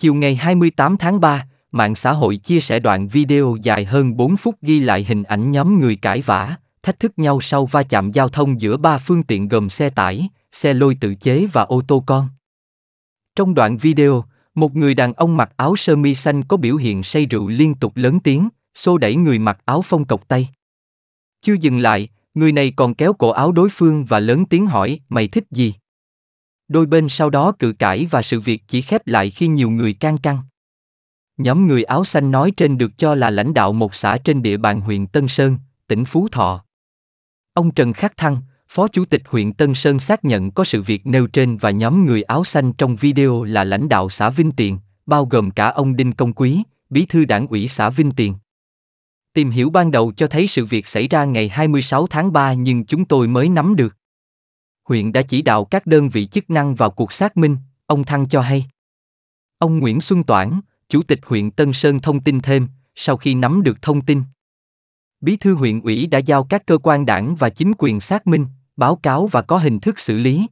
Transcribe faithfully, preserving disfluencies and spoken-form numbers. Chiều ngày hai mươi tám tháng ba, mạng xã hội chia sẻ đoạn video dài hơn bốn phút ghi lại hình ảnh nhóm người cãi vã, thách thức nhau sau va chạm giao thông giữa ba phương tiện gồm xe tải, xe lôi tự chế và ô tô con. Trong đoạn video, một người đàn ông mặc áo sơ mi xanh có biểu hiện say rượu liên tục lớn tiếng, xô đẩy người mặc áo phông cộc tay. Chưa dừng lại, người này còn kéo cổ áo đối phương và lớn tiếng hỏi: "Mày thích gì?" Đôi bên sau đó cự cãi và sự việc chỉ khép lại khi nhiều người can ngăn. Nhóm người áo xanh nói trên được cho là lãnh đạo một xã trên địa bàn huyện Tân Sơn, tỉnh Phú Thọ. Ông Trần Khắc Thăng, Phó Chủ tịch huyện Tân Sơn xác nhận có sự việc nêu trên và nhóm người áo xanh trong video là lãnh đạo xã Vinh Tiền, bao gồm cả ông Đinh Công Quý, bí thư đảng ủy xã Vinh Tiền. Tìm hiểu ban đầu cho thấy sự việc xảy ra ngày hai mươi sáu tháng ba nhưng chúng tôi mới nắm được. Huyện đã chỉ đạo các đơn vị chức năng vào cuộc xác minh, ông Thăng cho hay. Ông Nguyễn Xuân Toản, Chủ tịch huyện Tân Sơn thông tin thêm, sau khi nắm được thông tin, Bí thư huyện ủy đã giao các cơ quan đảng và chính quyền xác minh, báo cáo và có hình thức xử lý.